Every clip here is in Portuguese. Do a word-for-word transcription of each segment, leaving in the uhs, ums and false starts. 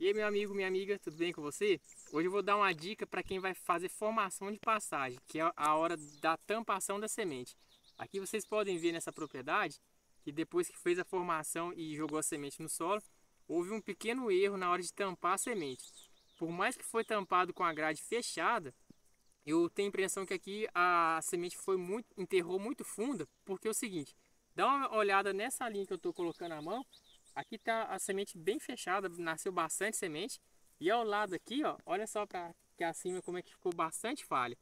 E aí, meu amigo, minha amiga, tudo bem com você? Hoje eu vou dar uma dica para quem vai fazer formação de pastagem, que é a hora da tampação da semente. Aqui vocês podem ver nessa propriedade que depois que fez a formação e jogou a semente no solo, houve um pequeno erro na hora de tampar a semente. Por mais que foi tampado com a grade fechada, eu tenho a impressão que aqui a semente foi muito, enterrou muito funda, porque é o seguinte, dá uma olhada nessa linha que eu estou colocando a mão. Aqui está a semente bem fechada, nasceu bastante semente. E ao lado aqui, ó, olha só para que acima como é que ficou bastante falha.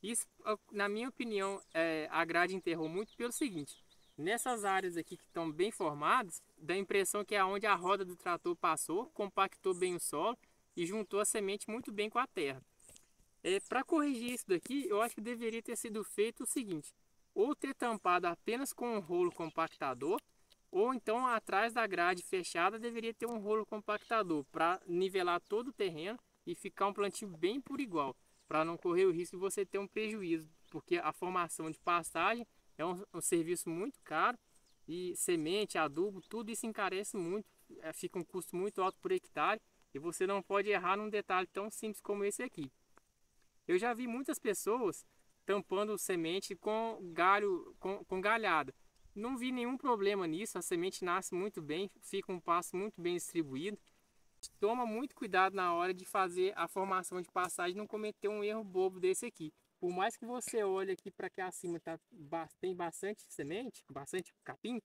Isso, na minha opinião, é, a grade enterrou muito pelo seguinte. Nessas áreas aqui que estão bem formadas, dá a impressão que é onde a roda do trator passou, compactou bem o solo e juntou a semente muito bem com a terra. É, para corrigir isso daqui, eu acho que deveria ter sido feito o seguinte. Ou ter tampado apenas com um rolo compactador, ou então atrás da grade fechada deveria ter um rolo compactador para nivelar todo o terreno e ficar um plantio bem por igual, para não correr o risco de você ter um prejuízo, porque a formação de pastagem é um, um serviço muito caro e semente, adubo, tudo isso encarece muito, fica um custo muito alto por hectare e você não pode errar num detalhe tão simples como esse aqui. Eu já vi muitas pessoas tampando semente com, galho, com, com galhada. Não vi nenhum problema nisso, a semente nasce muito bem, fica um pasto muito bem distribuído. Toma muito cuidado na hora de fazer a formação de pastagem, não cometer um erro bobo desse aqui. Por mais que você olhe aqui para cá acima, tá, tem bastante semente, bastante capim,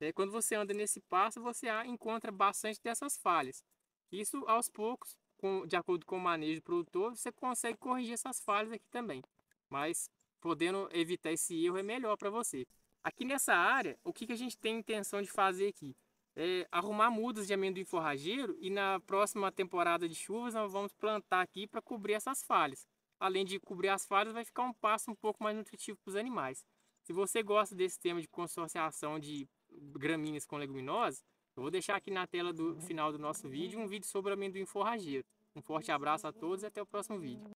é, quando você anda nesse pasto você encontra bastante dessas falhas. Isso aos poucos, com, de acordo com o manejo do produtor, você consegue corrigir essas falhas aqui também. Mas podendo evitar esse erro é melhor para você. Aqui nessa área, o que, que a gente tem intenção de fazer aqui? É arrumar mudas de amendoim forrageiro e na próxima temporada de chuvas nós vamos plantar aqui para cobrir essas falhas. Além de cobrir as falhas, vai ficar um pasto um pouco mais nutritivo para os animais. Se você gosta desse tema de consorciação de gramíneas com leguminosas, eu vou deixar aqui na tela do final do nosso vídeo um vídeo sobre amendoim forrageiro. Um forte abraço a todos e até o próximo vídeo.